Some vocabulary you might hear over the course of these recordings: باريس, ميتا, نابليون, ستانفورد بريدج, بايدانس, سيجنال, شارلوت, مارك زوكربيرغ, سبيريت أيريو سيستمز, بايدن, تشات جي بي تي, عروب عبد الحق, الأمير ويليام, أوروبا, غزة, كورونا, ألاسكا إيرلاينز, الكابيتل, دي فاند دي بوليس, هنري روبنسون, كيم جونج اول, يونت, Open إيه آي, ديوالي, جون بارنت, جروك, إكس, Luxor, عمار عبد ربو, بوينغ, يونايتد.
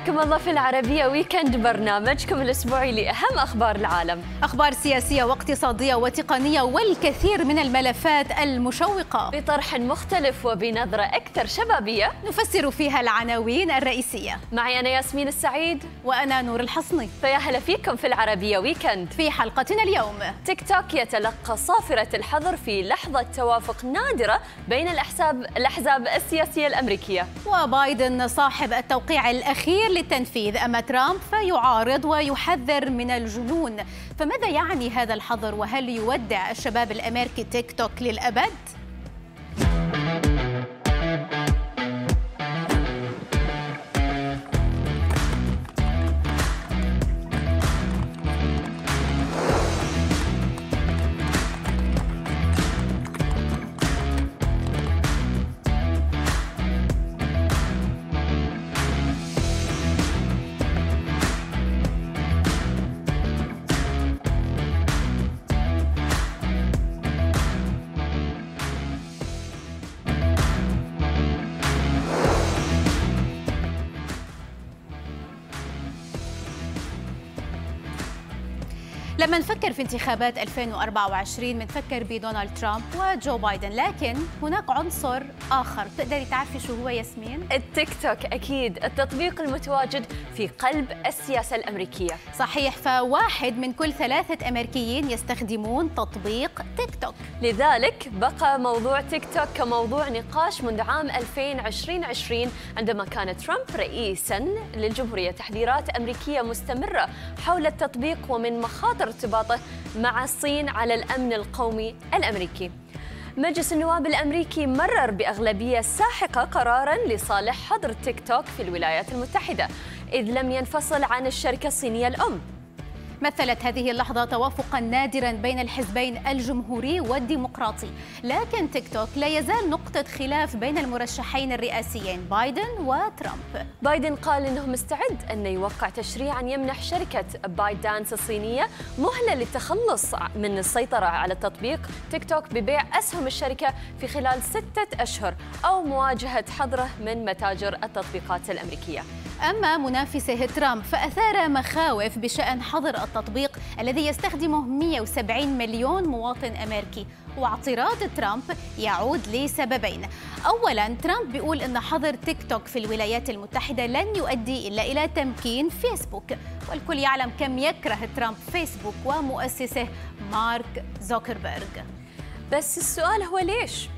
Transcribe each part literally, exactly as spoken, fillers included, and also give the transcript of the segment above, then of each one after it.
حياكم الله في العربية ويكند، برنامجكم الأسبوعي لأهم أخبار العالم، أخبار سياسية واقتصادية وتقنية والكثير من الملفات المشوقة بطرح مختلف وبنظرة أكثر شبابية نفسر فيها العناوين الرئيسية. معي أنا ياسمين السعيد وأنا نور الحصني، فيا هلا فيكم في العربية ويكند. في حلقتنا اليوم، تيك توك يتلقى صافرة الحظر في لحظة توافق نادرة بين الأحزاب الأحزاب السياسية الأمريكية، وبايدن صاحب التوقيع الأخير للتنفيذ، أما ترامب فيعارض ويحذر من الجنون. فماذا يعني هذا الحظر، وهل يودع الشباب الأمريكي تيك توك للأبد؟ لما نفكر في انتخابات ألفين وأربعة وعشرين بنفكر بدونالد ترامب وجو بايدن، لكن هناك عنصر آخر، بتقدري تعرفي شو هو ياسمين؟ التيك توك، أكيد التطبيق المتواجد في قلب السياسة الأمريكية. صحيح، فواحد من كل ثلاثة أمريكيين يستخدمون تطبيق تيك توك، لذلك بقى موضوع تيك توك كموضوع نقاش منذ عام ألفين وعشرين عندما كان ترامب رئيساً للجمهورية. تحذيرات أمريكية مستمرة حول التطبيق ومن مخاطر ارتباطه مع الصين على الأمن القومي الأمريكي. مجلس النواب الأمريكي مرر بأغلبية ساحقة قراراً لصالح حظر تيك توك في الولايات المتحدة، إذ لم ينفصل عن الشركة الصينية الأم. مثلت هذه اللحظة توافقاً نادراً بين الحزبين الجمهوري والديمقراطي، لكن تيك توك لا يزال نقطة خلاف بين المرشحين الرئاسيين بايدن وترامب. بايدن قال إنه مستعد أن يوقع تشريعاً يمنح شركة بايدانس الصينية مهلة للتخلص من السيطرة على التطبيق تيك توك ببيع أسهم الشركة في خلال ستة أشهر أو مواجهة حظره من متاجر التطبيقات الأمريكية. أما منافسه ترامب فأثار مخاوف بشأن حظر التطبيق الذي يستخدمه مئة وسبعين مليون مواطن أمريكي، واعتراض ترامب يعود لسببين. أولاً، ترامب بيقول أن حظر تيك توك في الولايات المتحدة لن يؤدي إلا إلى تمكين فيسبوك، والكل يعلم كم يكره ترامب فيسبوك ومؤسسه مارك زوكربيرغ. بس السؤال هو ليش؟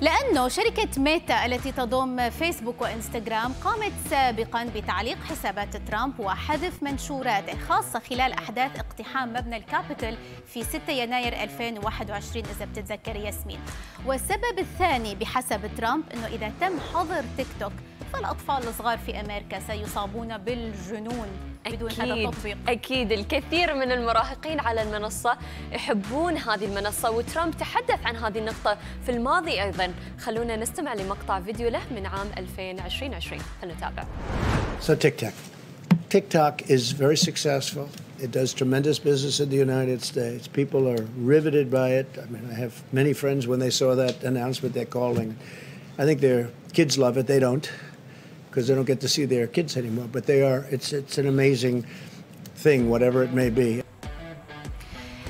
لأنه شركة ميتا التي تضم فيسبوك وإنستغرام قامت سابقاً بتعليق حسابات ترامب وحذف منشوراته، خاصة خلال أحداث اقتحام مبنى الكابيتل في ستة يناير ألفين وواحد وعشرين إذا بتتذكر ياسمين. والسبب الثاني بحسب ترامب أنه إذا تم حظر تيك توك فالأطفال الصغار في أمريكا سيصابون بالجنون بدون هذا التطبيق. أكيد الكثير من المراهقين على المنصة يحبون هذه المنصة، وترامب تحدث عن هذه النقطة في الماضي أيضا. خلونا نستمع لمقطع فيديو له من عام ألفين وعشرين. فلنتابع. So TikTok. TikTok is very successful. It does tremendous business in the United States. People are riveted by it. I mean, I have many friends when they saw that announcement they're calling. I think their kids love it. They don't. because they don't get to see their kids anymore, but they are, it's, it's an amazing thing, whatever it may be.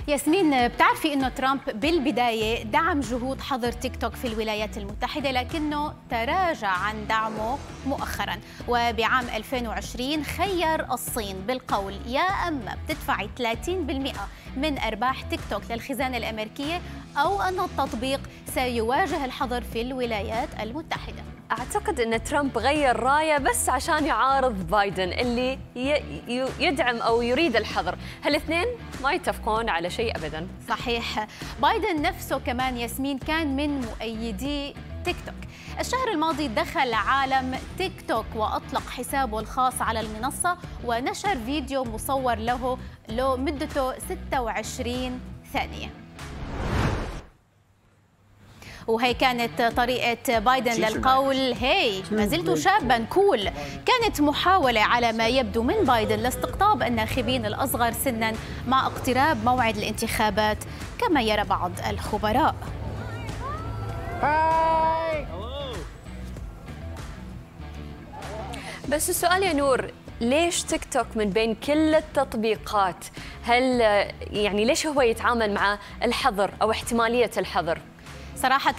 ياسمين، بتعرفي أنه ترامب بالبداية دعم جهود حظر تيك توك في الولايات المتحدة، لكنه تراجع عن دعمه مؤخراً، وبعام ألفين وعشرين خير الصين بالقول يا أما بتدفعي ثلاثين بالمئة من أرباح تيك توك للخزانة الأمريكية أو أن التطبيق سيواجه الحظر في الولايات المتحدة. أعتقد أن ترامب غير راية بس عشان يعارض بايدن اللي يدعم أو يريد الحظر، هالاثنين ما يتفقون على شيء أبداً. صحيح، بايدن نفسه كمان ياسمين كان من مؤيدي تيك توك. الشهر الماضي دخل عالم تيك توك وأطلق حسابه الخاص على المنصة ونشر فيديو مصور له له مدته ستة وعشرين ثانية. وهي كانت طريقة بايدن للقول هي ما زلت شاباً كول. كانت محاولة على ما يبدو من بايدن لاستقطاب الناخبين الأصغر سناً مع اقتراب موعد الانتخابات كما يرى بعض الخبراء. بس السؤال يا نور، ليش تيك توك من بين كل التطبيقات هل يعني ليش هو يتعامل مع الحظر أو احتمالية الحظر؟ صراحة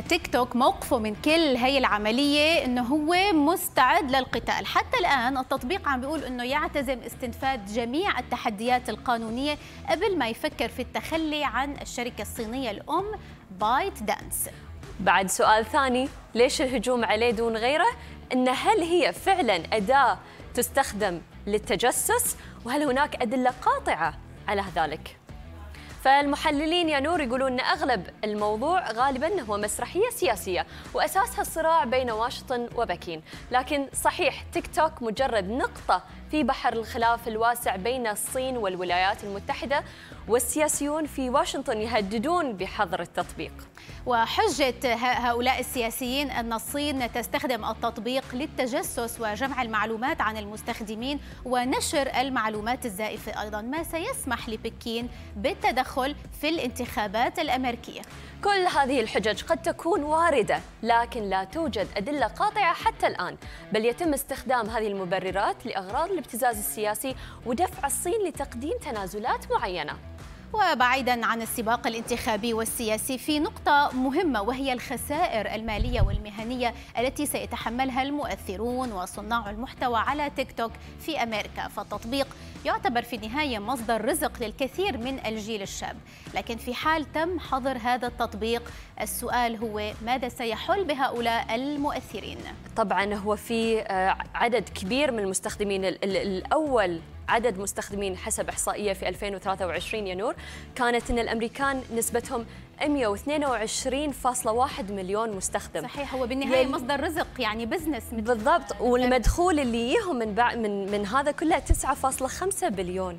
تيك توك موقفه من كل هي العملية أنه هو مستعد للقتال. حتى الآن التطبيق عم بيقول أنه يعتزم استنفاذ جميع التحديات القانونية قبل ما يفكر في التخلي عن الشركة الصينية الأم بايدانس. بعد سؤال ثاني، ليش الهجوم عليه دون غيره؟ إن هل هي فعلا أداة تستخدم للتجسس؟ وهل هناك أدلة قاطعة على ذلك؟ فالمحللين يا نور يقولون أن أغلب الموضوع غالباً هو مسرحية سياسية وأساسها الصراع بين واشنطن وبكين، لكن صحيح تيك توك مجرد نقطة في بحر الخلاف الواسع بين الصين والولايات المتحدة، والسياسيون في واشنطن يهددون بحظر التطبيق. وحجة هؤلاء السياسيين أن الصين تستخدم التطبيق للتجسس وجمع المعلومات عن المستخدمين ونشر المعلومات الزائفة أيضاً، ما سيسمح لبكين بالتدخل في الانتخابات الأمريكية. كل هذه الحجج قد تكون واردة، لكن لا توجد أدلة قاطعة حتى الآن، بل يتم استخدام هذه المبررات لأغراض الابتزاز السياسي ودفع الصين لتقديم تنازلات معينة. وبعيداً عن السباق الانتخابي والسياسي، في نقطة مهمة وهي الخسائر المالية والمهنية التي سيتحملها المؤثرون وصناع المحتوى على تيك توك في أمريكا. فالتطبيق يعتبر في النهاية مصدر رزق للكثير من الجيل الشاب، لكن في حال تم حظر هذا التطبيق السؤال هو ماذا سيحل بهؤلاء المؤثرين؟ طبعاً هو في عدد كبير من المستخدمين، الأول عدد مستخدمين حسب إحصائية في ألفين وثلاثة وعشرين يا نور كانت أن الأمريكان نسبتهم مئة واثنين وعشرين فاصلة واحد مليون مستخدم. صحيح، هو بالنهاية مصدر رزق يعني بزنس بالضبط، والمدخول اللي يجيهم من من من هذا كله تسعة فاصلة خمسة بليون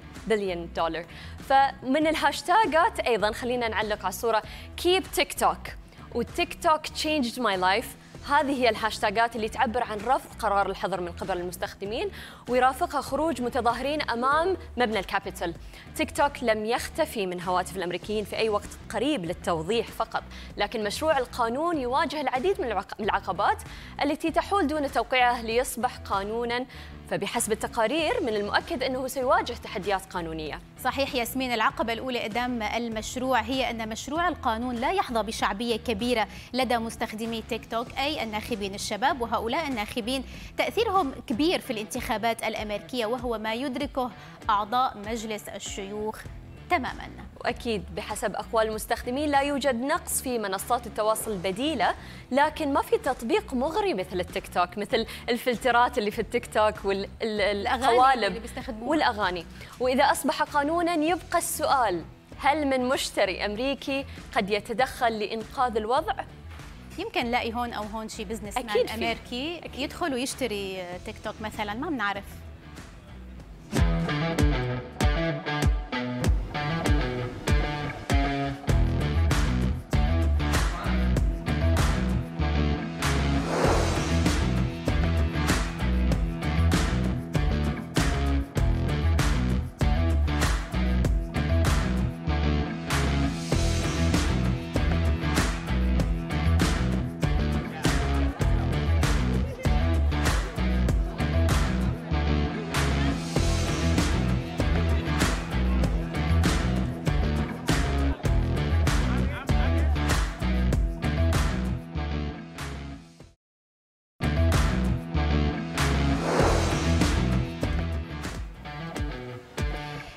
دولار. فمن الهاشتاجات أيضا خلينا نعلق على الصورة keep TikTok وتيك توك changed my life. هذه هي الهاشتاجات اللي تعبر عن رفض قرار الحظر من قبل المستخدمين، ويرافقها خروج متظاهرين أمام مبنى الكابيتل. تيك توك لم يختفي من هواتف الأمريكيين في أي وقت قريب للتوضيح فقط، لكن مشروع القانون يواجه العديد من العقبات التي تحول دون توقيعه ليصبح قانوناً، فبحسب التقارير من المؤكد أنه سيواجه تحديات قانونية. صحيح ياسمين، العقبة الأولى أمام المشروع هي أن مشروع القانون لا يحظى بشعبية كبيرة لدى مستخدمي تيك توك أي الناخبين الشباب، وهؤلاء الناخبين تأثيرهم كبير في الانتخابات الأمريكية وهو ما يدركه أعضاء مجلس الشيوخ تماماً. وأكيد بحسب أقوال المستخدمين لا يوجد نقص في منصات التواصل البديلة، لكن ما في تطبيق مغري مثل التيك توك، مثل الفلترات اللي في التيك توك والقوالب والأغاني. وإذا أصبح قانوناً يبقى السؤال، هل من مشتري أمريكي قد يتدخل لإنقاذ الوضع؟ يمكن نلاقي هون أو هون شي بزنس مان أمريكي يدخل ويشتري تيك توك مثلاً، ما بنعرف.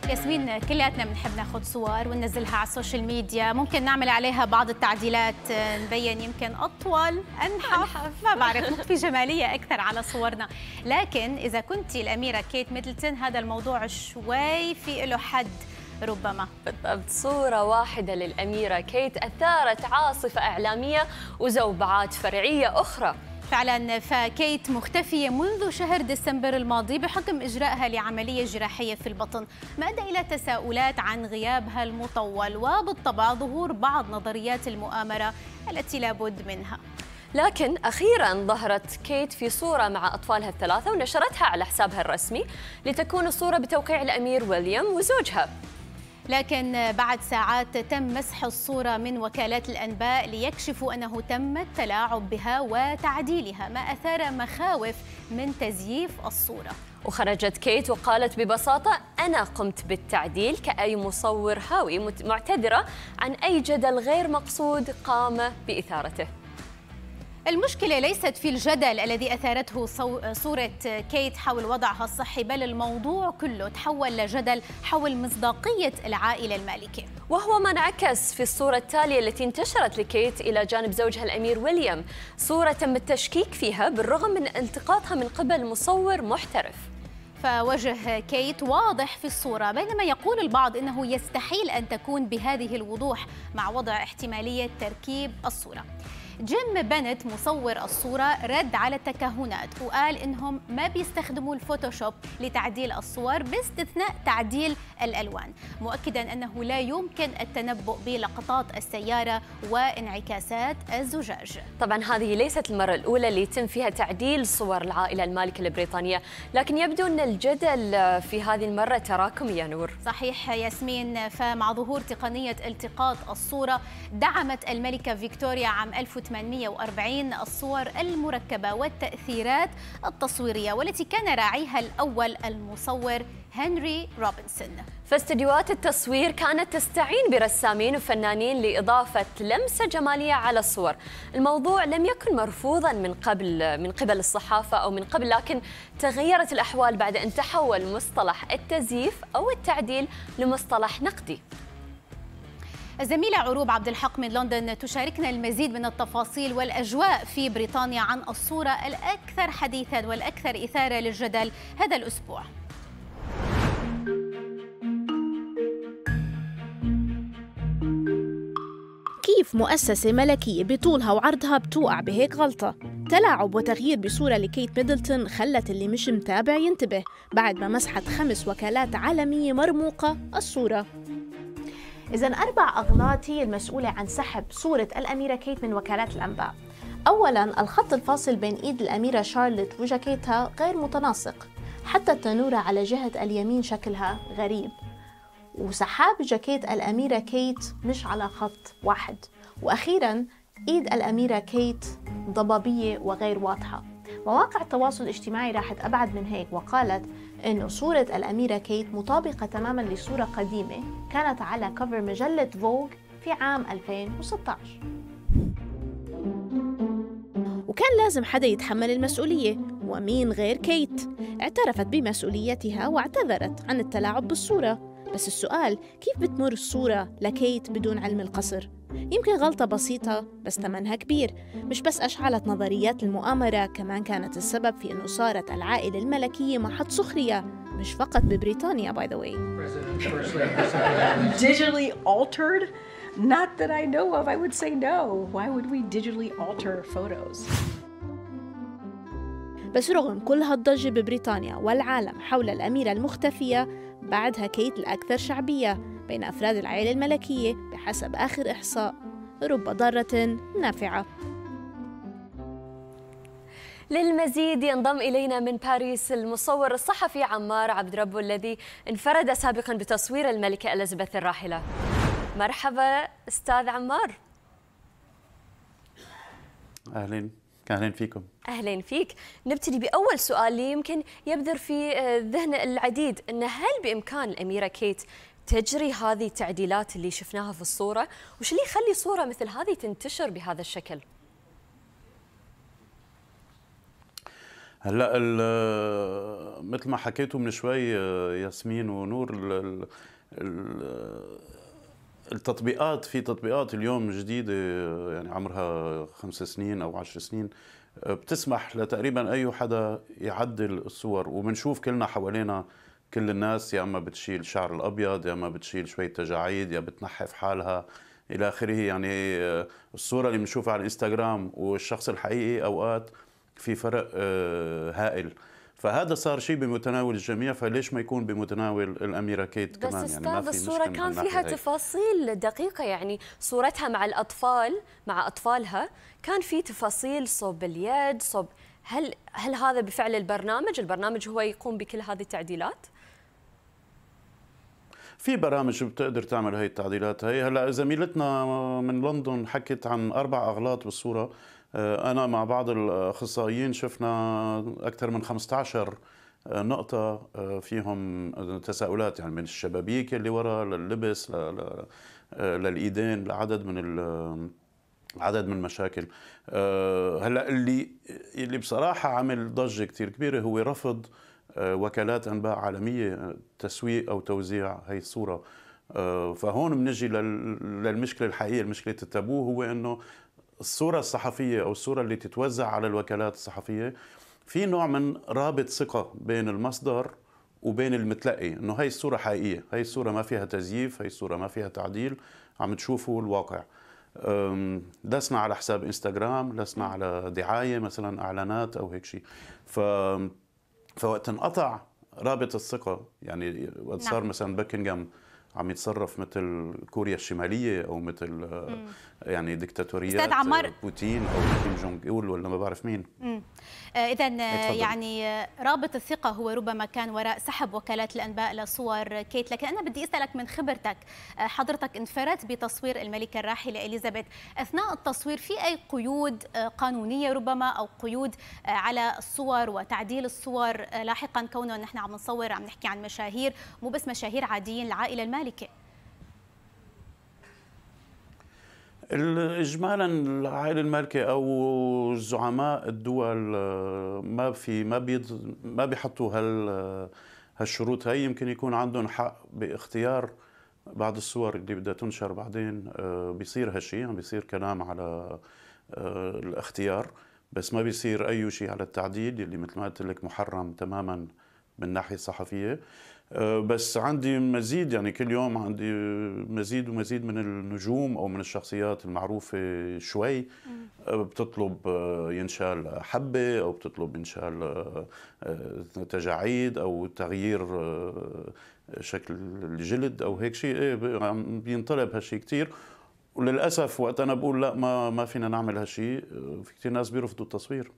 ياسمين، كلياتنا بنحب ناخذ صور وننزلها على السوشيال ميديا، ممكن نعمل عليها بعض التعديلات، نبين يمكن أطول، أنحف، ما بعرف، نخفي جمالية أكثر على صورنا. لكن إذا كنت الأميرة كيت ميدلتون هذا الموضوع شوي في له حد ربما. بالضبط، صورة واحدة للأميرة كيت أثارت عاصفة إعلامية وزوبعات فرعية أخرى. فعلا، فكيت مختفية منذ شهر ديسمبر الماضي بحكم إجراءها لعملية جراحية في البطن، ما أدى إلى تساؤلات عن غيابها المطول وبالطبع ظهور بعض نظريات المؤامرة التي لابد منها. لكن أخيراً ظهرت كيت في صورة مع أطفالها الثلاثة ونشرتها على حسابها الرسمي، لتكون الصورة بتوقيع الأمير ويليام وزوجها. لكن بعد ساعات تم مسح الصورة من وكالات الأنباء ليكشفوا أنه تم التلاعب بها وتعديلها، ما أثار مخاوف من تزييف الصورة. وخرجت كيت وقالت ببساطة: أنا قمت بالتعديل كأي مصور هاوي، معتذرة عن أي جدل غير مقصود قام بإثارته. المشكلة ليست في الجدل الذي أثارته صورة كيت حول وضعها الصحي، بل الموضوع كله تحول لجدل حول مصداقية العائلة المالكة، وهو ما انعكس في الصورة التالية التي انتشرت لكيت إلى جانب زوجها الأمير ويليام، صورة تم التشكيك فيها بالرغم من انتقادها من قبل مصور محترف. فوجه كيت واضح في الصورة، بينما يقول البعض أنه يستحيل أن تكون بهذه الوضوح مع وضع احتمالية تركيب الصورة. جيم بنت مصور الصورة رد على التكهنات وقال إنهم ما بيستخدموا الفوتوشوب لتعديل الصور باستثناء تعديل الألوان، مؤكدا أنه لا يمكن التنبؤ بلقطات السيارة وانعكاسات الزجاج. طبعا هذه ليست المرة الأولى اللي يتم فيها تعديل صور العائلة المالكة البريطانية، لكن يبدو أن الجدل في هذه المرة تراكمي يا نور. صحيح ياسمين، فمع ظهور تقنية التقاط الصورة دعمت الملكة فيكتوريا عام ألف وثمانمئة وأربعين الصور المركبة والتأثيرات التصويرية، والتي كان راعيها الأول المصور هنري روبنسون. فاستديوهات التصوير كانت تستعين برسامين وفنانين لإضافة لمسة جمالية على الصور. الموضوع لم يكن مرفوضا من قبل من قبل الصحافة أو من قبل، لكن تغيرت الأحوال بعد أن تحول مصطلح التزييف أو التعديل لمصطلح نقدي. الزميلة عروب عبد الحق من لندن تشاركنا المزيد من التفاصيل والأجواء في بريطانيا عن الصورة الأكثر حديثا والأكثر إثارة للجدل هذا الأسبوع. كيف مؤسسة ملكية بطولها وعرضها بتوقع بهيك غلطة؟ تلاعب وتغيير بصورة لكيت ميدلتون خلت اللي مش متابع ينتبه بعد ما مسحت خمس وكالات عالمية مرموقة الصورة. إذا أربع أغلاط هي المسؤولة عن سحب صورة الأميرة كيت من وكالات الأنباء. أولاً، الخط الفاصل بين إيد الأميرة شارلوت وجاكيتها غير متناسق، حتى التنورة على جهة اليمين شكلها غريب، وسحاب جاكيت الأميرة كيت مش على خط واحد، وأخيراً إيد الأميرة كيت ضبابية وغير واضحة. مواقع التواصل الاجتماعي راحت أبعد من هيك وقالت إنه صورة الأميرة كيت مطابقة تماماً لصورة قديمة كانت على كفر مجلة فوغ في عام ألفين وستة عشر، وكان لازم حدا يتحمل المسؤولية، ومين غير كيت. اعترفت بمسؤوليتها واعتذرت عن التلاعب بالصورة، بس السؤال كيف بتمر الصورة لكيت بدون علم القصر؟ يمكن غلطة بسيطة بس ثمنها كبير، مش بس أشعلت نظريات المؤامرة، كمان كانت السبب في أنه صارت العائلة الملكية محط سخرية، مش فقط ببريطانيا by the way. Digitally altered? Not that I know of. I would say no. Why would we digitally alter photos? بس رغم كل هالضجة ببريطانيا والعالم حول الأميرة المختفية، بعدها كيت الأكثر شعبية بين أفراد العائلة الملكية بحسب آخر إحصاء، رب ضارة نافعة. للمزيد ينضم إلينا من باريس المصور الصحفي عمار عبد ربو الذي انفرد سابقا بتصوير الملكة إليزابيث الراحلة. مرحبا أستاذ عمار. أهلا أهلا فيكم. أهلين فيك. نبتدي بأول سؤال لي يمكن يبذر في ذهن العديد، أن هل بإمكان الأميرة كيت تجري هذه التعديلات اللي شفناها في الصورة؟ وش اللي يخلي صورة مثل هذه تنتشر بهذا الشكل؟ هلا مثل ما حكيتوا من شوي ياسمين ونور، التطبيقات في تطبيقات اليوم جديدة يعني عمرها خمس سنين أو عشر سنين بتسمح لتقريبا أي حدا يعدل الصور، وبنشوف كلنا حوالينا كل الناس يا اما بتشيل شعر الابيض يا اما بتشيل شويه تجاعيد يا بتنحف حالها الى اخره. يعني الصوره اللي بنشوفها على الانستغرام والشخص الحقيقي اوقات في فرق هائل، فهذا صار شيء بمتناول الجميع، فليش ما يكون بمتناول الأميرة كيت كمان؟ بس يعني ما في الصورة كان فيها تفاصيل دقيقة، يعني صورتها مع الأطفال مع أطفالها كان في تفاصيل صوب اليد صوب. هل هل هذا بفعل البرنامج؟ البرنامج هو يقوم بكل هذه التعديلات؟ في برامج بتقدر تعمل هي التعديلات هي. هلا زميلتنا من لندن حكت عن اربع اغلاط بالصوره. انا مع بعض الاخصائيين شفنا اكثر من خمسة عشر نقطه فيهم تساؤلات، يعني من الشبابيك اللي ورا لللبس للايدين، لعدد من ال عدد من المشاكل. أه هلا اللي اللي بصراحه عمل ضجه كثير كبيره هو رفض أه وكالات انباء عالميه تسويق او توزيع هي الصوره. أه فهون بنجي للمشكله الحقيقيه، مشكله التابوه، هو انه الصوره الصحفيه او الصوره اللي تتوزع على الوكالات الصحفيه في نوع من رابط ثقه بين المصدر وبين المتلقي، انه هي الصوره حقيقيه، هي الصوره ما فيها تزييف، هي الصوره ما فيها تعديل، عم تشوفوا الواقع. لسنا على حساب انستغرام، لسنا على دعايه مثلا، اعلانات او هيك شيء. ف فوقت انقطع رابط الثقه، يعني وقت صار مثلا باكنغهام عم يتصرف مثل كوريا الشماليه او مثل مم. يعني دكتاتوريات بوتين او كيم جونج اول ولا ما بعرف مين. اذا يعني رابط الثقه هو ربما كان وراء سحب وكالات الانباء لصور كيت. لكن انا بدي اسالك من خبرتك، حضرتك انفردت بتصوير الملكه الراحله اليزابيث، اثناء التصوير في اي قيود قانونيه ربما او قيود على الصور وتعديل الصور لاحقا، كونه نحن عم نصور عم نحكي عن مشاهير، مو بس مشاهير عاديين، العائله المالكه؟ اجمالا العائله المالكه او زعماء الدول ما في ما بيض ما بيحطوا هال هالشروط هي. يمكن يكون عندهم حق باختيار بعض الصور اللي بدها تنشر بعدين. بيصير هالشيء، يعني بيصير كلام على الاختيار، بس ما بيصير اي شيء على التعديل اللي مثل ما قلت لك محرم تماما من الناحيه الصحفيه. بس عندي مزيد، يعني كل يوم عندي مزيد ومزيد من النجوم او من الشخصيات المعروفه شوي بتطلب ينشال حبه او بتطلب ينشال تجاعيد او تغيير شكل الجلد او هيك شيء. إيه بينطلب هالشيء كثير، وللاسف وقت انا بقول لا ما ما فينا نعمل هالشيء في كثير ناس بيرفضوا التصوير.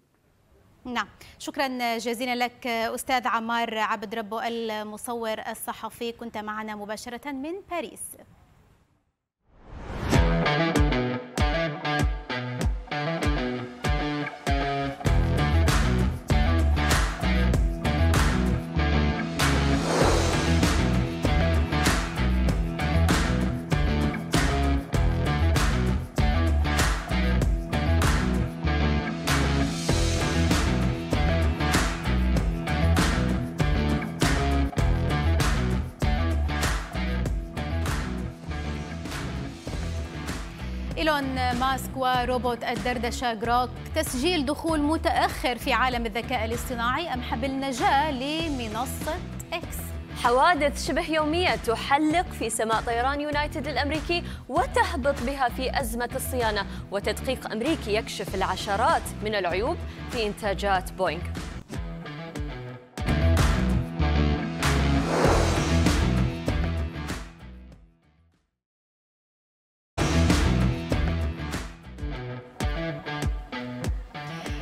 نعم، شكرا جزيلا لك أستاذ عمار عبد ربو المصور الصحفي، كنت معنا مباشرة من باريس. إيلون ماسك وروبوت الدردشة جروك، تسجيل دخول متأخر في عالم الذكاء الاصطناعي أم حبل نجاة لمنصة إكس. حوادث شبه يومية تحلق في سماء طيران يونايتد الأمريكي وتهبط بها في أزمة الصيانة، وتدقيق أمريكي يكشف العشرات من العيوب في إنتاجات بوينغ.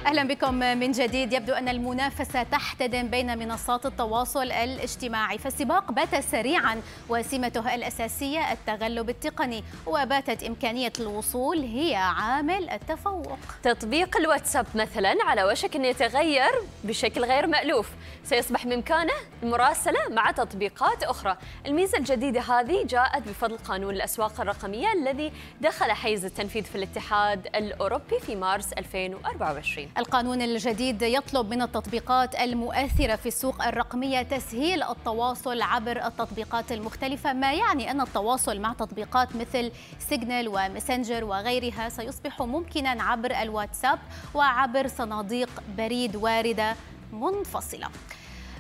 أهلا بكم من جديد. يبدو أن المنافسة تحتدم بين منصات التواصل الاجتماعي، فالسباق بات سريعا وسمته الأساسية التغلب التقني، وباتت إمكانية الوصول هي عامل التفوق. تطبيق الواتساب مثلا على وشك أن يتغير بشكل غير مألوف، سيصبح بإمكانه المراسلة مع تطبيقات أخرى. الميزة الجديدة هذه جاءت بفضل قانون الأسواق الرقمية الذي دخل حيز التنفيذ في الاتحاد الأوروبي في مارس ألفين وأربعة وعشرين. القانون الجديد يطلب من التطبيقات المؤثرة في السوق الرقمية تسهيل التواصل عبر التطبيقات المختلفة، ما يعني أن التواصل مع تطبيقات مثل سيجنال وميسنجر وغيرها سيصبح ممكنا عبر الواتساب وعبر صناديق بريد واردة منفصلة.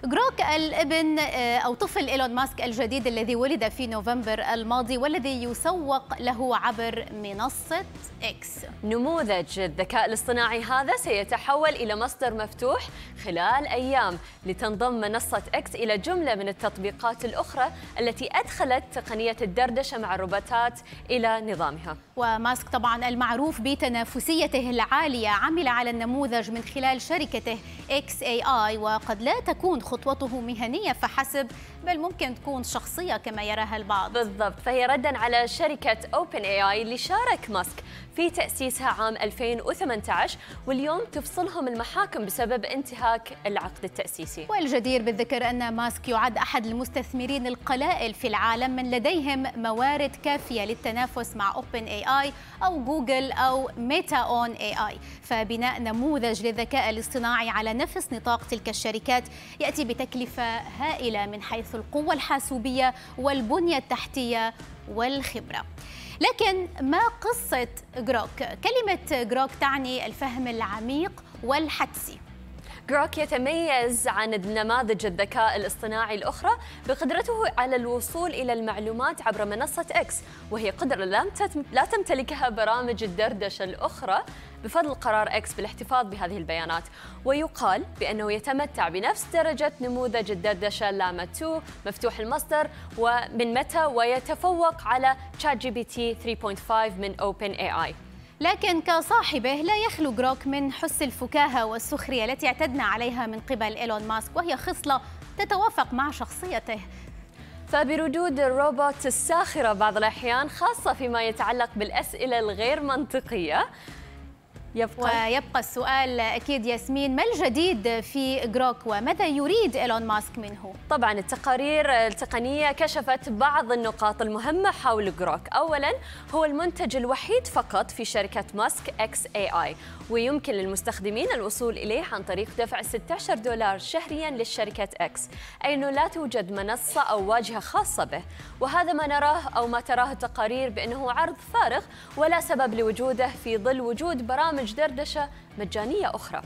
جروك الابن أو طفل إيلون ماسك الجديد الذي ولد في نوفمبر الماضي والذي يسوق له عبر منصة إكس. نموذج الذكاء الاصطناعي هذا سيتحول إلى مصدر مفتوح خلال أيام، لتنضم منصة إكس إلى جملة من التطبيقات الأخرى التي أدخلت تقنية الدردشة مع الروبوتات إلى نظامها. وماسك طبعا المعروف بتنافسيته العالية عمل على النموذج من خلال شركته إكس إيه آي، وقد لا تكون خطوته مهنية فحسب بل ممكن تكون شخصية كما يراها البعض. بالضبط، فهي ردا على شركة Open إيه آي اللي شارك ماسك في تأسيسها عام ألفين وثمانية عشر، واليوم تفصلهم المحاكم بسبب انتهاك العقد التأسيسي. والجدير بالذكر أن ماسك يعد أحد المستثمرين القلائل في العالم من لديهم موارد كافية للتنافس مع Open إيه آي أو جوجل أو ميتا أون إيه آي، فبناء نموذج للذكاء الاصطناعي على نفس نطاق تلك الشركات يأتي بتكلفة هائلة من حيث القوة الحاسوبية والبنية التحتية والخبرة. لكن ما قصة جروك؟ كلمة جروك تعني الفهم العميق والحدسي. جروك يتميز عن نماذج الذكاء الاصطناعي الأخرى بقدرته على الوصول إلى المعلومات عبر منصة إكس، وهي قدرة لا تمتلكها برامج الدردشة الأخرى بفضل قرار إكس بالاحتفاظ بهذه البيانات. ويقال بأنه يتمتع بنفس درجة نموذج الدردشة لاما اثنين مفتوح المصدر ومن ميتا، ويتفوق على تشات جي بي تي ثلاثة نقطة خمسة من أوبن إيه آي. لكن كصاحبه لا يخلو جروك من حس الفكاهة والسخرية التي اعتدنا عليها من قبل إيلون ماسك، وهي خصلة تتوافق مع شخصيته. فبردود الروبوت الساخرة بعض الأحيان خاصة فيما يتعلق بالأسئلة الغير منطقية، يبقى ويبقى السؤال أكيد ياسمين، ما الجديد في جروك وماذا يريد إيلون ماسك منه؟ طبعا التقارير التقنية كشفت بعض النقاط المهمة حول جروك. أولا، هو المنتج الوحيد فقط في شركة ماسك إكس إيه آي، ويمكن للمستخدمين الوصول إليه عن طريق دفع ستة عشر دولار شهريا للشركة إكس، أي أنه لا توجد منصة أو واجهة خاصة به. وهذا ما نراه أو ما تراه التقارير بأنه عرض فارغ ولا سبب لوجوده في ظل وجود برامج دردشة مجانية أخرى.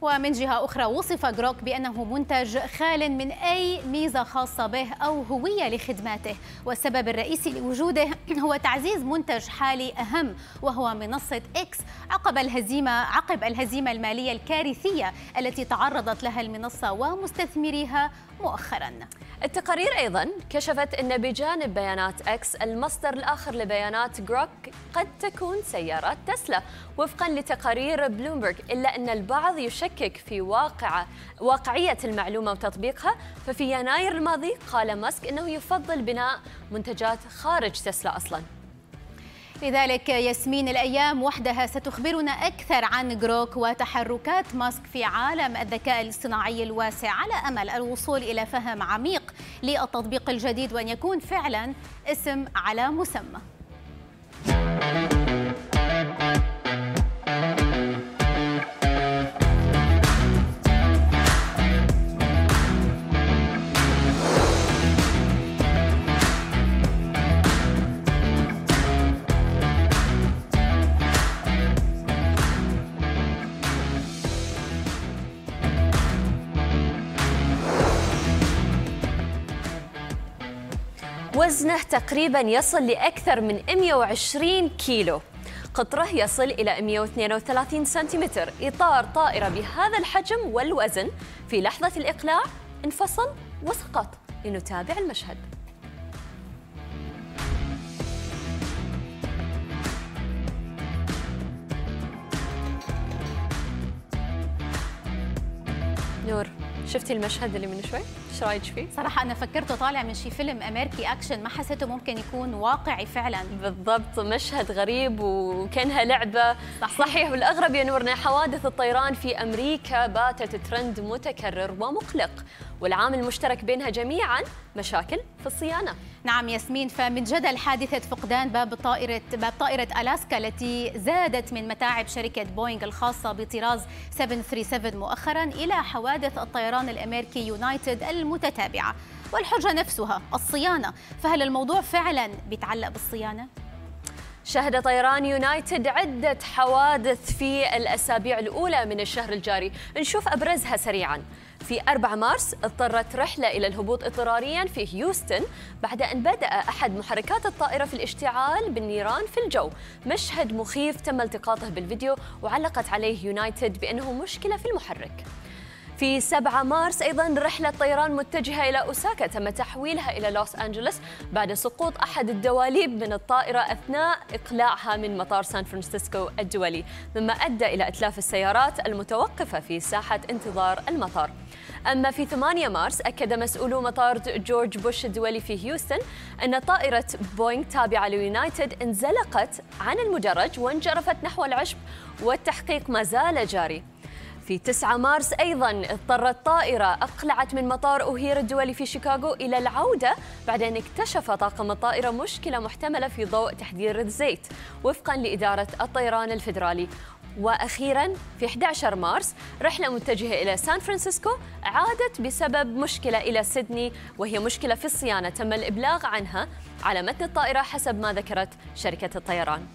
ومن جهة أخرى وصف جروك بأنه منتج خال من أي ميزة خاصة به أو هوية لخدماته، والسبب الرئيسي لوجوده هو تعزيز منتج حالي أهم وهو منصة إكس عقب الهزيمة عقب الهزيمة المالية الكارثية التي تعرضت لها المنصة ومستثمريها مؤخراً. التقارير أيضاً كشفت أن بجانب بيانات إكس، المصدر الآخر لبيانات جروك قد تكون سيارات تسلا وفقاً لتقارير بلومبرغ، إلا أن البعض يشكك في واقع واقعية المعلومة وتطبيقها. ففي يناير الماضي قال ماسك أنه يفضل بناء منتجات خارج تسلا أصلاً. لذلك ياسمين الأيام وحدها ستخبرنا أكثر عن جروك وتحركات ماسك في عالم الذكاء الاصطناعي الواسع، على أمل الوصول إلى فهم عميق للتطبيق الجديد وأن يكون فعلا اسم على مسمى. وزنه تقريبا يصل لأكثر من مئة وعشرين كيلو، قطره يصل إلى مئة واثنين وثلاثين سنتيمتر، إطار طائرة بهذا الحجم والوزن في لحظة الإقلاع انفصل وسقط. لنتابع المشهد. نور، شفتي المشهد اللي من شوي؟ ايش رايك فيه؟ صراحه انا فكرته طالع من شي فيلم امريكي اكشن، ما حسيته ممكن يكون واقعي فعلا. بالضبط، مشهد غريب وكانها لعبه. صحيح, صحيح. والاغرب يا نورنا، حوادث الطيران في امريكا باتت ترند متكرر ومقلق، والعامل المشترك بينها جميعا مشاكل في الصيانه. نعم ياسمين، فمن جدل حادثه فقدان باب طائره باب طائره ألاسكا التي زادت من متاعب شركه بوينغ الخاصه بطراز سبعمئة وسبعة وثلاثين مؤخرا الى حوادث الطيران الامريكي يونايتد المتتابعه، والحجه نفسها الصيانه. فهل الموضوع فعلا بيتعلق بالصيانه؟ شهد طيران يونايتد عدة حوادث في الأسابيع الأولى من الشهر الجاري، نشوف أبرزها سريعاً. في أربعة مارس اضطرت رحلة إلى الهبوط اضطرارياً في هيوستن بعد أن بدأ أحد محركات الطائرة في الاشتعال بالنيران في الجو. مشهد مخيف تم التقاطه بالفيديو، وعلقت عليه يونايتد بأنه مشكلة في المحرك. في سبعة مارس أيضاً رحلة طيران متجهة إلى أوساكا تم تحويلها إلى لوس أنجلوس بعد سقوط أحد الدواليب من الطائرة أثناء إقلاعها من مطار سان فرانسيسكو الدولي، مما أدى إلى إتلاف السيارات المتوقفة في ساحة انتظار المطار. أما في ثمانية مارس أكد مسؤولو مطار جورج بوش الدولي في هيوستن أن طائرة بوينغ تابعة ليونايتد انزلقت عن المدرج وانجرفت نحو العشب، والتحقيق ما زال جاري. في تسعة مارس أيضاً اضطرت طائرة أقلعت من مطار أوهير الدولي في شيكاغو إلى العودة بعد أن اكتشف طاقم الطائرة مشكلة محتملة في ضوء تحذير الزيت وفقاً لإدارة الطيران الفيدرالي. وأخيراً في أحد عشر مارس رحلة متجهة إلى سان فرانسيسكو عادت بسبب مشكلة إلى سيدني، وهي مشكلة في الصيانة تم الإبلاغ عنها على متن الطائرة حسب ما ذكرت شركة الطيران.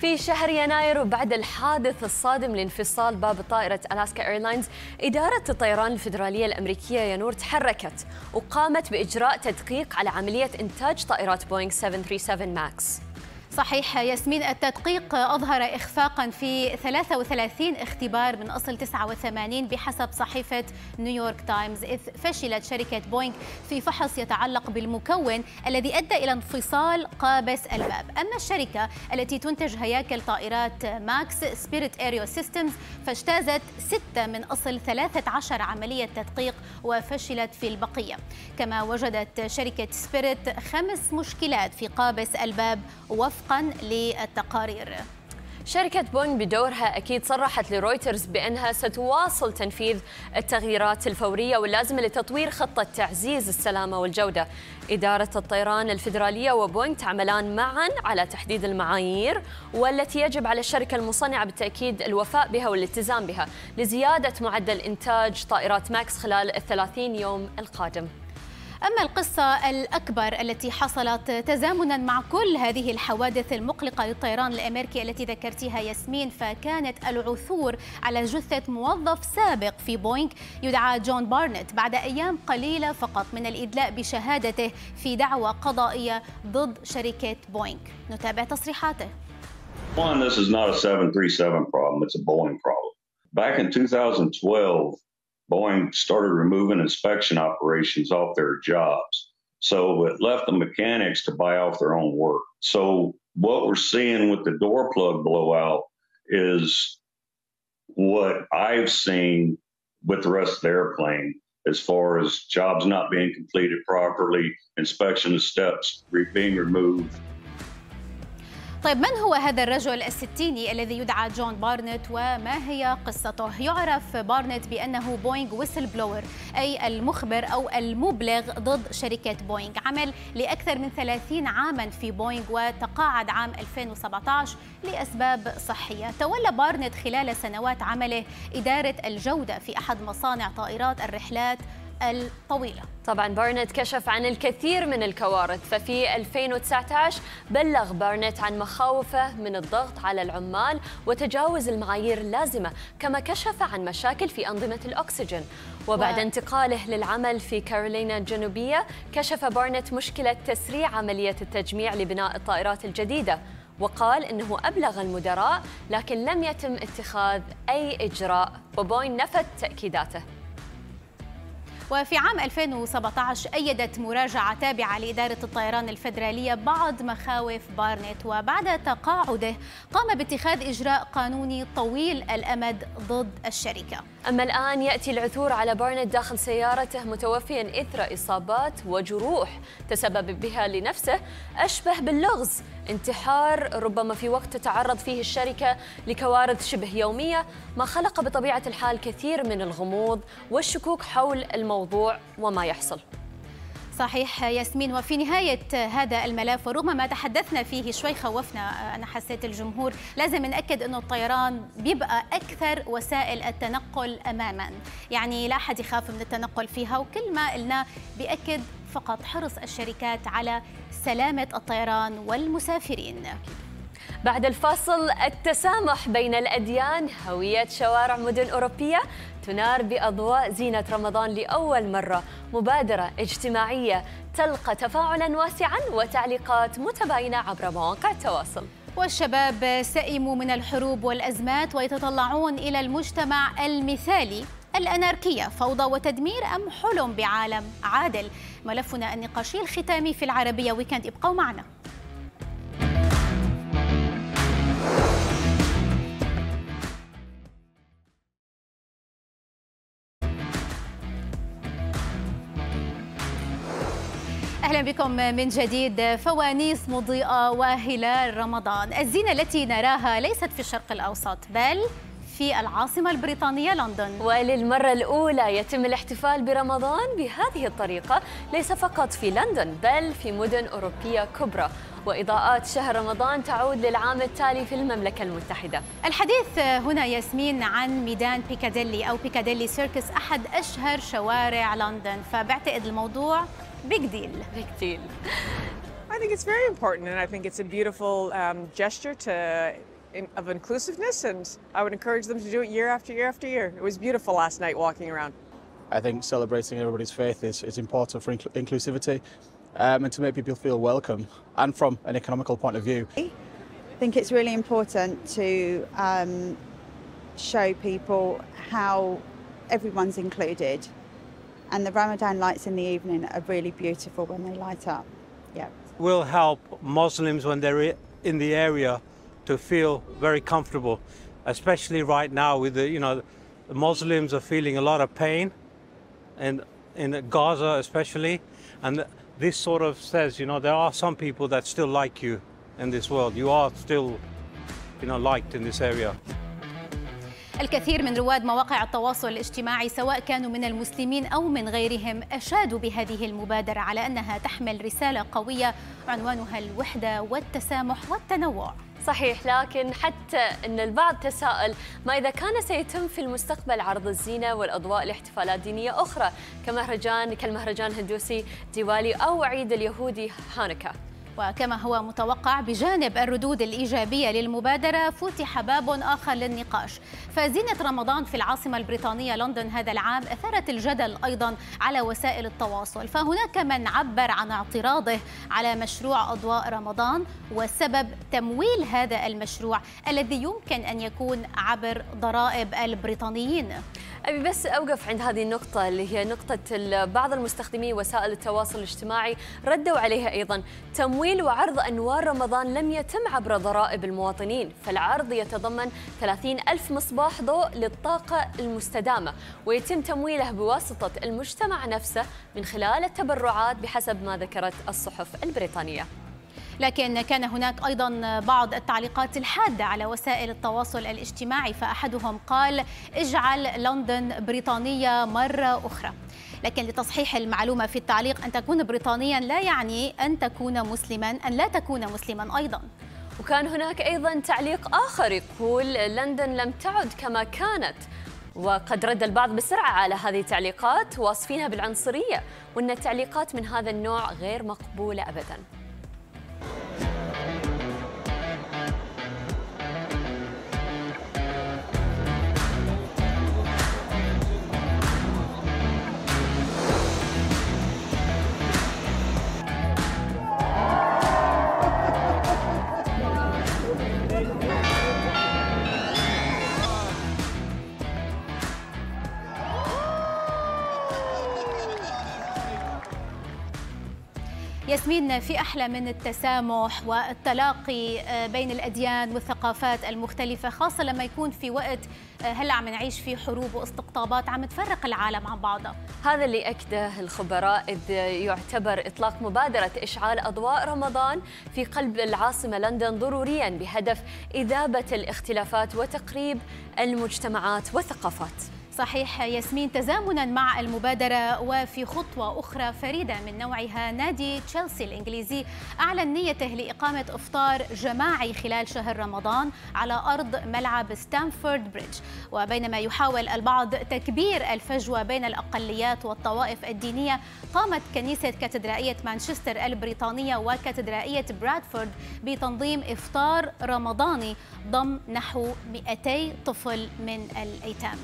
في شهر يناير وبعد الحادث الصادم لانفصال باب طائرة ألاسكا إيرلاينز، إدارة الطيران الفيدرالية الأمريكية يا نور تحركت وقامت بإجراء تدقيق على عملية إنتاج طائرات بوينغ سبعمئة وسبعة وثلاثين ماكس. صحيح ياسمين، التدقيق أظهر إخفاقاً في ثلاثة وثلاثين اختبار من أصل تسعة وثمانين بحسب صحيفة نيويورك تايمز، إذ فشلت شركة بوينغ في فحص يتعلق بالمكون الذي أدى إلى انفصال قابس الباب. أما الشركة التي تنتج هياكل طائرات ماكس سبيريت أيريو سيستمز فاجتازت ستة من أصل ثلاثة عشر عملية تدقيق وفشلت في البقية. كما وجدت شركة سبيريت خمس مشكلات في قابس الباب وفق للتقارير. شركة بوينغ بدورها أكيد صرحت لرويترز بأنها ستواصل تنفيذ التغييرات الفورية واللازمة لتطوير خطة تعزيز السلامة والجودة. إدارة الطيران الفيدرالية وبوينغ تعملان معاً على تحديد المعايير والتي يجب على الشركة المصنعة بالتأكيد الوفاء بها والالتزام بها لزيادة معدل إنتاج طائرات ماكس خلال الثلاثين يوم القادم. أما القصة الأكبر التي حصلت تزامنا مع كل هذه الحوادث المقلقة للطيران الأمريكي التي ذكرتها ياسمين، فكانت العثور على جثة موظف سابق في بوينغ يدعى جون بارنت بعد أيام قليلة فقط من الإدلاء بشهادته في دعوى قضائية ضد شركة بوينغ. نتابع تصريحاته. One, this is not a seven thirty-seven problem, it's a Boeing problem. Back in two thousand twelve Boeing started removing inspection operations off their jobs. So it left the mechanics to buy off their own work. So what we're seeing with the door plug blowout is what I've seen with the rest of the airplane as far as jobs not being completed properly, inspection steps being removed. طيب من هو هذا الرجل الستيني الذي يدعى جون بارنت وما هي قصته؟ يعرف بارنت بأنه بوينغ ويسل بلور أي المخبر أو المبلغ ضد شركة بوينغ. عمل لأكثر من ثلاثين عاما في بوينغ وتقاعد عام ألفين وسبعة عشر لأسباب صحية. تولى بارنت خلال سنوات عمله إدارة الجودة في أحد مصانع طائرات الرحلات الطويلة. طبعا بارنت كشف عن الكثير من الكوارث، ففي ألفين وتسعة عشر بلغ بارنت عن مخاوفه من الضغط على العمال وتجاوز المعايير اللازمة، كما كشف عن مشاكل في أنظمة الأكسجين. وبعد و... انتقاله للعمل في كارولينا الجنوبية كشف بارنت مشكلة تسريع عملية التجميع لبناء الطائرات الجديدة، وقال إنه أبلغ المدراء لكن لم يتم اتخاذ أي إجراء، وبوين نفت تأكيداته. وفي عام ألفين وسبعة عشر أيدت مراجعة تابعة لإدارة الطيران الفيدرالية بعض مخاوف بارنت، وبعد تقاعده قام باتخاذ إجراء قانوني طويل الأمد ضد الشركة. أما الآن يأتي العثور على بارنت داخل سيارته متوفيا إثر إصابات وجروح تسبب بها لنفسه أشبه باللغز، انتحار ربما في وقت تتعرض فيه الشركة لكوارث شبه يومية، ما خلق بطبيعة الحال كثير من الغموض والشكوك حول الموضوع وما يحصل. صحيح ياسمين، وفي نهاية هذا الملف ورغم ما تحدثنا فيه شوي خوفنا أنا حسيت الجمهور، لازم نأكد أنه الطيران بيبقى أكثر وسائل التنقل أماما، يعني لا أحد يخاف من التنقل فيها، وكل ما قلنا بيأكد فقط حرص الشركات على سلامة الطيران والمسافرين. بعد الفاصل، التسامح بين الأديان، هوية شوارع مدن أوروبية تنار بأضواء زينة رمضان لأول مرة، مبادرة اجتماعية تلقى تفاعلاً واسعاً وتعليقات متباينة عبر مواقع التواصل. والشباب سئموا من الحروب والأزمات ويتطلعون إلى المجتمع المثالي. الأناركية فوضى وتدمير أم حلم بعالم عادل؟ ملفنا النقاشي الختامي في العربية ويكند، ابقوا معنا. أهلا بكم من جديد. فوانيس مضيئة وهلال رمضان، الزينة التي نراها ليست في الشرق الأوسط بل في العاصمة البريطانية لندن. وللمرة الأولى يتم الاحتفال برمضان بهذه الطريقة، ليس فقط في لندن بل في مدن أوروبية كبرى. وإضاءات شهر رمضان تعود للعام التالي في المملكة المتحدة. الحديث هنا ياسمين عن ميدان بيكاديلي أو بيكاديلي سيركس، أحد أشهر شوارع لندن، فبعتقد الموضوع big deal. Big deal. I think it's very important, and I think it's a beautiful um, gesture to, in, of inclusiveness, and I would encourage them to do it year after year after year. It was beautiful last night walking around. I think celebrating everybody's faith is, is important for incl inclusivity um, and to make people feel welcome, and from an economical point of view. I think it's really important to um, show people how everyone's included. And the Ramadan lights in the evening are really beautiful when they light up. Yeah. Will help Muslims when they're in the area to feel very comfortable, especially right now with the, you know, the Muslims are feeling a lot of pain, and in Gaza especially. And this sort of says, you know, there are some people that still like you in this world. You are still, you know, liked in this area. الكثير من رواد مواقع التواصل الاجتماعي سواء كانوا من المسلمين أو من غيرهم أشادوا بهذه المبادرة على أنها تحمل رسالة قوية عنوانها الوحدة والتسامح والتنوع. صحيح، لكن حتى أن البعض تساءل ما إذا كان سيتم في المستقبل عرض الزينة والأضواء لاحتفالات دينية أخرى كمهرجان كالمهرجان الهندوسي ديوالي أو عيد اليهودي هانوكا. وكما هو متوقع بجانب الردود الإيجابية للمبادرة فتح باب آخر للنقاش، فزينة رمضان في العاصمة البريطانية لندن هذا العام أثارت الجدل أيضا على وسائل التواصل، فهناك من عبر عن اعتراضه على مشروع أضواء رمضان وسبب تمويل هذا المشروع الذي يمكن أن يكون عبر ضرائب البريطانيين. أبي بس أوقف عند هذه النقطة اللي هي نقطة بعض المستخدمين وسائل التواصل الاجتماعي ردوا عليها أيضا، تمويل وعرض أنوار رمضان لم يتم عبر ضرائب المواطنين، فالعرض يتضمن ثلاثين ألف مصباح ضوء للطاقة المستدامة ويتم تمويله بواسطة المجتمع نفسه من خلال التبرعات بحسب ما ذكرت الصحف البريطانية. لكن كان هناك أيضا بعض التعليقات الحادة على وسائل التواصل الاجتماعي، فأحدهم قال اجعل لندن بريطانية مرة أخرى. لكن لتصحيح المعلومة في التعليق، أن تكون بريطانيا لا يعني أن تكون مسلما، أن لا تكون مسلما أيضا. وكان هناك أيضا تعليق آخر يقول لندن لم تعد كما كانت، وقد رد البعض بسرعة على هذه التعليقات واصفينها بالعنصرية، وأن التعليقات من هذا النوع غير مقبولة أبدا. ياسمين، في أحلى من التسامح والتلاقي بين الأديان والثقافات المختلفة، خاصة لما يكون في وقت هلا عم نعيش فيه حروب واستقطابات عم تفرق العالم عن بعضها. هذا اللي أكده الخبراء، إذ يعتبر إطلاق مبادرة إشعال أضواء رمضان في قلب العاصمة لندن ضروريا بهدف إذابة الاختلافات وتقريب المجتمعات والثقافات. صحيح ياسمين. تزامنا مع المبادرة وفي خطوة أخرى فريدة من نوعها، نادي تشيلسي الإنجليزي أعلن نيته لإقامة إفطار جماعي خلال شهر رمضان على أرض ملعب ستانفورد بريدج. وبينما يحاول البعض تكبير الفجوة بين الأقليات والطوائف الدينية، قامت كنيسة كاتدرائية مانشستر البريطانية وكاتدرائية برادفورد بتنظيم إفطار رمضاني ضم نحو مئتي طفل من الأيتام.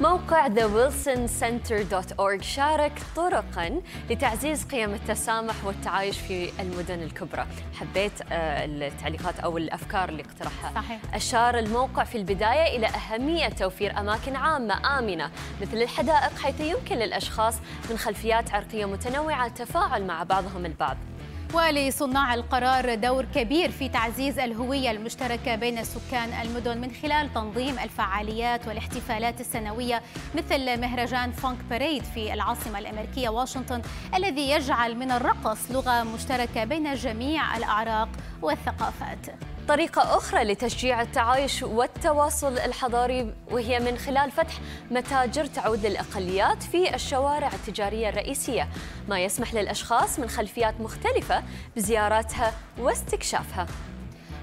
موقع ذا ويلسون سنتر دوت أورغ شارك طرقاً لتعزيز قيم التسامح والتعايش في المدن الكبرى. حبيت التعليقات أو الأفكار اللي اقترحها. صحيح. أشار الموقع في البداية إلى أهمية توفير أماكن عامة آمنة مثل الحدائق، حيث يمكن للأشخاص من خلفيات عرقية متنوعة التفاعل مع بعضهم البعض. ولصناع القرار دور كبير في تعزيز الهوية المشتركة بين سكان المدن من خلال تنظيم الفعاليات والاحتفالات السنوية مثل مهرجان فانك باريد في العاصمة الأمريكية واشنطن، الذي يجعل من الرقص لغة مشتركة بين جميع الأعراق والثقافات. طريقة أخرى لتشجيع التعايش والتواصل الحضاري وهي من خلال فتح متاجر تعود للأقليات في الشوارع التجارية الرئيسية، ما يسمح للأشخاص من خلفيات مختلفة بزياراتها واستكشافها.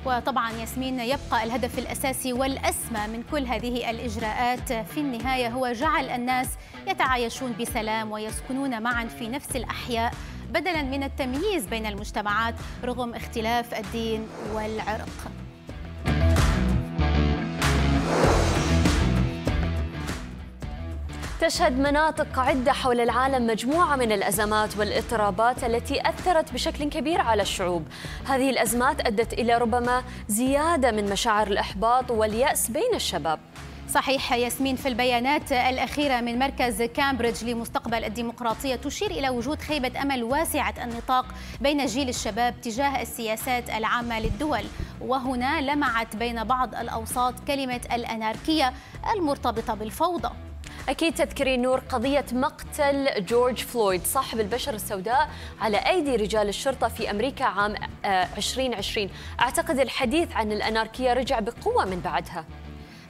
وطبعا ياسمين، يبقى الهدف الأساسي والأسمى من كل هذه الإجراءات في النهاية هو جعل الناس يتعايشون بسلام ويسكنون معا في نفس الأحياء، بدلاً من التمييز بين المجتمعات رغم اختلاف الدين والعرق. تشهد مناطق عدة حول العالم مجموعة من الأزمات والاضطرابات التي أثرت بشكل كبير على الشعوب. هذه الأزمات أدت إلى ربما زيادة من مشاعر الإحباط واليأس بين الشباب. صحيح ياسمين. في البيانات الأخيرة من مركز كامبريدج لمستقبل الديمقراطية تشير إلى وجود خيبة أمل واسعة النطاق بين جيل الشباب تجاه السياسات العامة للدول، وهنا لمعت بين بعض الأوساط كلمة الأناركية المرتبطة بالفوضى. أكيد تذكرين نور قضية مقتل جورج فلويد صاحب البشرة السوداء على أيدي رجال الشرطة في أمريكا عام ألفين وعشرين. أعتقد الحديث عن الأناركية رجع بقوة من بعدها.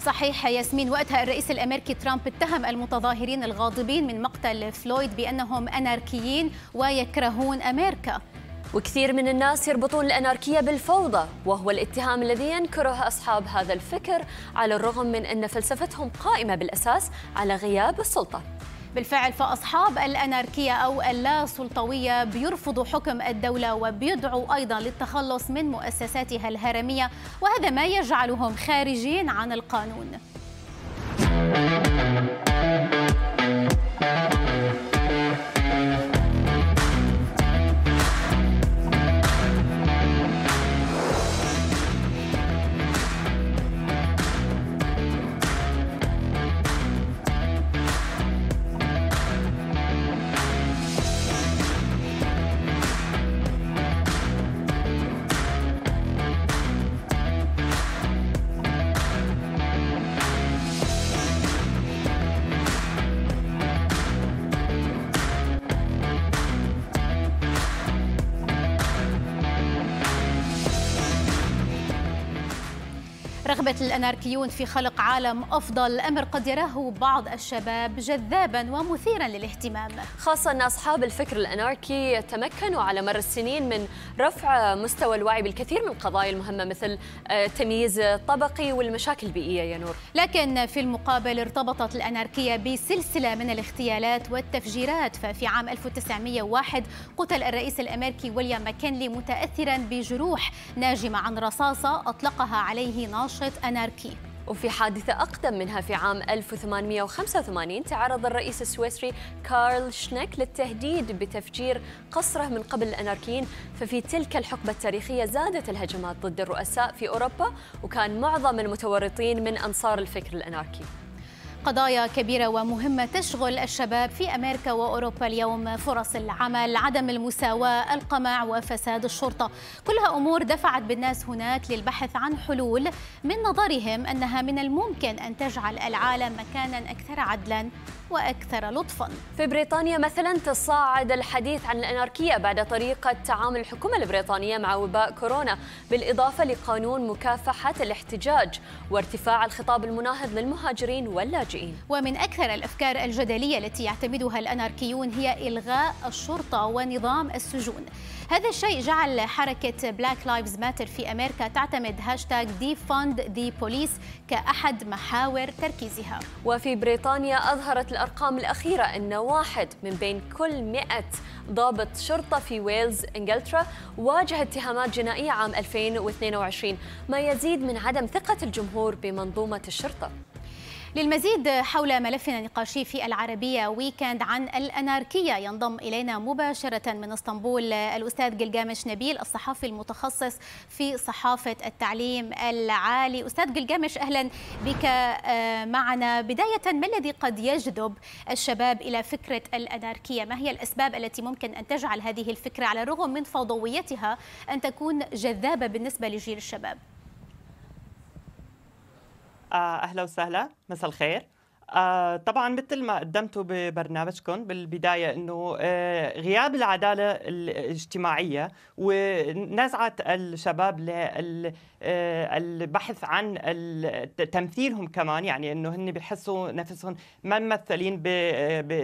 صحيح ياسمين. وقتها الرئيس الأمريكي ترامب اتهم المتظاهرين الغاضبين من مقتل فلويد بأنهم أناركيين ويكرهون أمريكا. وكثير من الناس يربطون الأناركية بالفوضى، وهو الاتهام الذي ينكره أصحاب هذا الفكر على الرغم من أن فلسفتهم قائمة بالأساس على غياب السلطة. بالفعل، فأصحاب الأناركية أو اللاسلطوية بيرفضوا حكم الدولة وبيدعوا أيضا للتخلص من مؤسساتها الهرمية، وهذا ما يجعلهم خارجين عن القانون. رغبة الأناركيون في خلق عالم أفضل أمر قد يراه بعض الشباب جذابا ومثيرا للاهتمام، خاصة أن أصحاب الفكر الأناركي تمكنوا على مر السنين من رفع مستوى الوعي بالكثير من القضايا المهمة مثل التمييز الطبقي والمشاكل البيئية يا نور. لكن في المقابل ارتبطت الأناركية بسلسلة من الاغتيالات والتفجيرات، ففي عام ألف وتسعمئة وواحد قتل الرئيس الأمريكي ويليام ماكنلي متأثرا بجروح ناجمة عن رصاصة أطلقها عليه ناشط أناركي. وفي حادثة أقدم منها في عام ألف وثمانمئة وخمسة وثمانين تعرض الرئيس السويسري كارل شنيك للتهديد بتفجير قصره من قبل الأناركيين، ففي تلك الحقبة التاريخية زادت الهجمات ضد الرؤساء في أوروبا، وكان معظم المتورطين من أنصار الفكر الأناركي. قضايا كبيرة ومهمة تشغل الشباب في أمريكا وأوروبا اليوم: فرص العمل، عدم المساواة، القمع، وفساد الشرطة. كلها أمور دفعت بالناس هناك للبحث عن حلول من نظرهم أنها من الممكن أن تجعل العالم مكانا أكثر عدلا وأكثر لطفا. في بريطانيا مثلا تصاعد الحديث عن الأناركية بعد طريقة تعامل الحكومة البريطانية مع وباء كورونا، بالإضافة لقانون مكافحة الاحتجاج وارتفاع الخطاب المناهض للمهاجرين واللاجئين. ومن أكثر الأفكار الجدلية التي يعتمدها الأناركيون هي إلغاء الشرطة ونظام السجون. هذا الشيء جعل حركة بلاك لايفز ماتر في أمريكا تعتمد هاشتاج دي فاند دي بوليس كأحد محاور تركيزها. وفي بريطانيا أظهرت الأرقام الأخيرة أن واحد من بين كل مئة ضابط شرطة في ويلز إنجلترا واجه اتهامات جنائية عام ألفين واثنين وعشرين، ما يزيد من عدم ثقة الجمهور بمنظومة الشرطة. للمزيد حول ملفنا النقاشي في العربية ويكند عن الأناركية ينضم إلينا مباشرة من اسطنبول الأستاذ جلجامش نبيل، الصحفي المتخصص في صحافة التعليم العالي. أستاذ جلجامش، أهلا بك معنا. بداية، ما الذي قد يجذب الشباب إلى فكرة الأناركية؟ ما هي الأسباب التي ممكن أن تجعل هذه الفكرة على الرغم من فوضويتها أن تكون جذابة بالنسبة لجيل الشباب؟ أهلا وسهلا، مساء الخير. آه طبعا مثل ما قدمتوا ببرنامجكم بالبدايه، انه آه غياب العداله الاجتماعيه ونزعه الشباب للبحث عن تمثيلهم كمان، يعني انه هن بيحسوا نفسهم ما ممثلين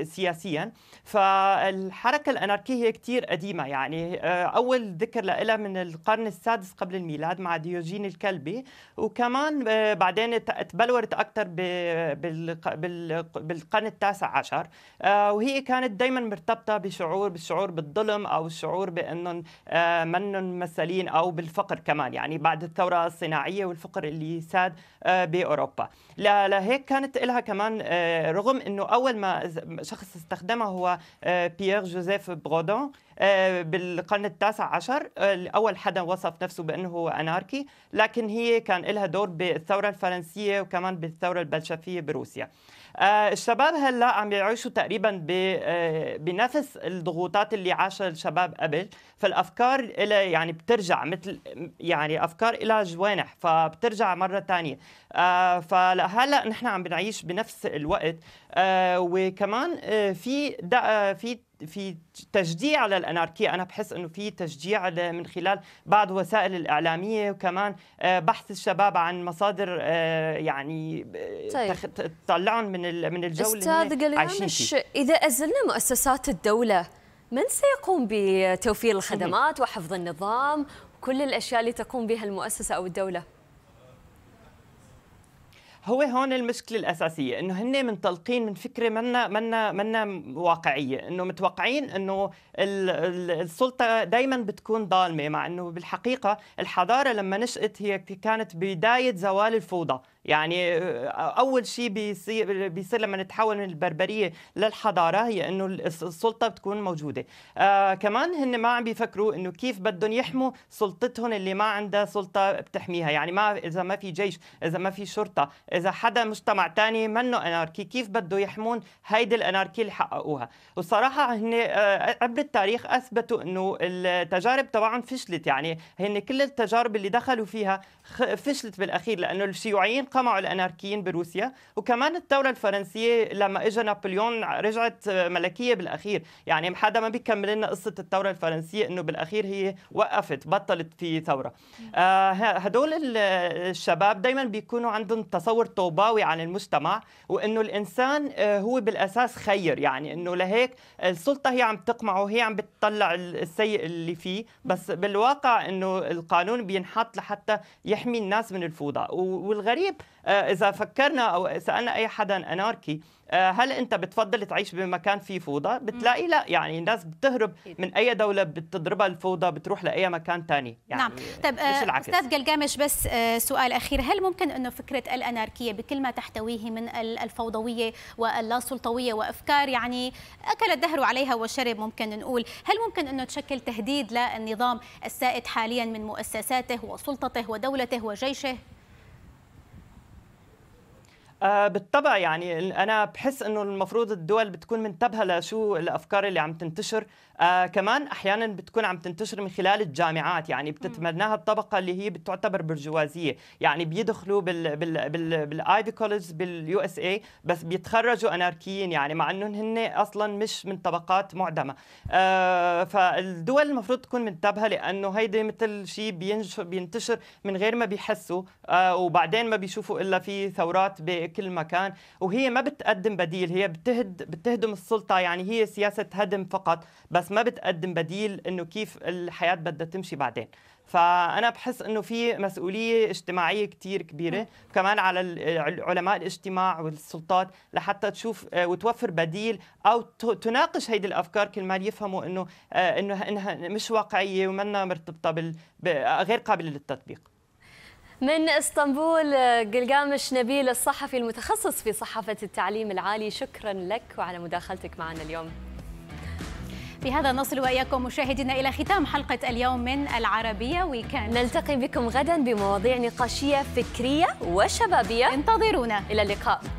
سياسيا. فالحركه الاناركيه هي كثير قديمه، يعني آه اول ذكر لها من القرن السادس قبل الميلاد مع ديوجين الكلبي، وكمان آه بعدين تبلورت اكثر بال بالقرن التاسع عشر، وهي كانت دائما مرتبطه بشعور بالشعور بالظلم او الشعور بانهم منهم ممثلين او بالفقر كمان، يعني بعد الثوره الصناعيه والفقر اللي ساد باوروبا. لهيك كانت لها كمان، رغم انه اول ما شخص استخدمها هو بيير جوزيف برودون بالقرن التاسع عشر، أول حدا وصف نفسه بأنه هو أناركي، لكن هي كان لها دور بالثورة الفرنسية وكمان بالثورة البلشفية بروسيا. الشباب هلا عم يعيشوا تقريبا بنفس الضغوطات اللي عاشها الشباب قبل، فالأفكار إلها يعني بترجع، مثل يعني أفكار إلها جوانح فبترجع مرة ثانية. فهلا نحن عم بنعيش بنفس الوقت، وكمان في في في تشجيع على الأناركية. أنا بحس أنه في تشجيع من خلال بعض وسائل الإعلامية، وكمان بحث الشباب عن مصادر يعني طيب. تطلعهم من من الجو اللي عايشين فيه. أستاذ جلجامش، إذا أزلنا مؤسسات الدولة، من سيقوم بتوفير الخدمات وحفظ النظام وكل الأشياء اللي تقوم بها المؤسسة أو الدولة؟ هو هون المشكله الاساسيه، انه هن منطلقين من فكره منا منا منا واقعيه، انه متوقعين انه السلطه دائما بتكون ظالمه، مع انه بالحقيقه الحضاره لما نشأت هي كانت بدايه زوال الفوضى. يعني اول شيء بيصير بيصير لما نتحول من البربريه للحضاره هي انه السلطه بتكون موجوده. آه كمان هن ما عم بيفكروا انه كيف بدهم يحموا سلطتهم اللي ما عندها سلطه بتحميها، يعني ما اذا ما في جيش، اذا ما في شرطه، اذا حدا مجتمع ثاني منه اناركي، كيف بده يحمون هيدي الاناركي اللي حققوها؟ والصراحه هن عبر التاريخ اثبتوا انه التجارب تبعهم فشلت، يعني هن كل التجارب اللي دخلوا فيها فشلت بالاخير، لانه الشيوعيين قمعوا الاناركيين بروسيا، وكمان الثوره الفرنسيه لما اجى نابليون رجعت ملكيه بالاخير، يعني حدا ما بيكمل لنا قصه الثوره الفرنسيه انه بالاخير هي وقفت، بطلت في ثوره. آه هدول الشباب دائما بيكونوا عندهم تصور طوباوي عن المجتمع، وانه الانسان هو بالاساس خير، يعني انه لهيك السلطه هي عم تقمعه، هي عم بتطلع السيء اللي فيه، بس بالواقع انه القانون بينحط لحتى يحمي الناس من الفوضى. والغريب إذا فكرنا أو سألنا أي حدا أناركي هل أنت بتفضل تعيش بمكان فيه فوضى؟ بتلاقي لا، يعني الناس بتهرب من أي دولة بتضربها الفوضى بتروح لأي مكان تاني. يعني نعم. طيب أستاذ جلجامش، بس سؤال أخير، هل ممكن أنه فكرة الأناركية بكل ما تحتويه من الفوضوية واللاسلطوية وأفكار يعني أكل الدهر عليها وشرب، ممكن نقول هل ممكن أنه تشكل تهديد للنظام السائد حاليا من مؤسساته وسلطته ودولته وجيشه؟ آه بالطبع، يعني أنا بحس إنه المفروض الدول بتكون منتبهة لشو الأفكار اللي عم تنتشر. آه كمان أحياناً بتكون عم تنتشر من خلال الجامعات، يعني بتتمناها الطبقة اللي هي بتعتبر برجوازية، يعني بيدخلوا بال بال بال بالآيفي كولج باليو اس اي بس بيتخرجوا أناركيين، يعني مع إنهم هن أصلاً مش من طبقات معدمة. آه فالدول المفروض تكون منتبهة لأنه هيدي مثل شيء بينتشر من غير ما بيحسوا، آه وبعدين ما بيشوفوا إلا في ثورات ب كل مكان، وهي ما بتقدم بديل، هي بتهد بتهدم السلطة، يعني هي سياسة هدم فقط، بس ما بتقدم بديل إنه كيف الحياة بدها تمشي بعدين. فأنا بحس إنه في مسؤولية اجتماعية كتير كبيرة كمان على علماء الاجتماع والسلطات لحتى تشوف وتوفر بديل أو تناقش هيدي الأفكار كل ما يفهموا إنه إنه إنها مش واقعية ومنها مرتبطة بال غير قابلة للتطبيق. من اسطنبول جلجامش نبيل، الصحفي المتخصص في صحافة التعليم العالي، شكرا لك وعلى مداخلتك معنا اليوم. بهذا نصل وإياكم مشاهدينا إلى ختام حلقة اليوم من العربية ويكند. نلتقي بكم غدا بمواضيع نقاشية فكرية وشبابية، انتظرونا. إلى اللقاء.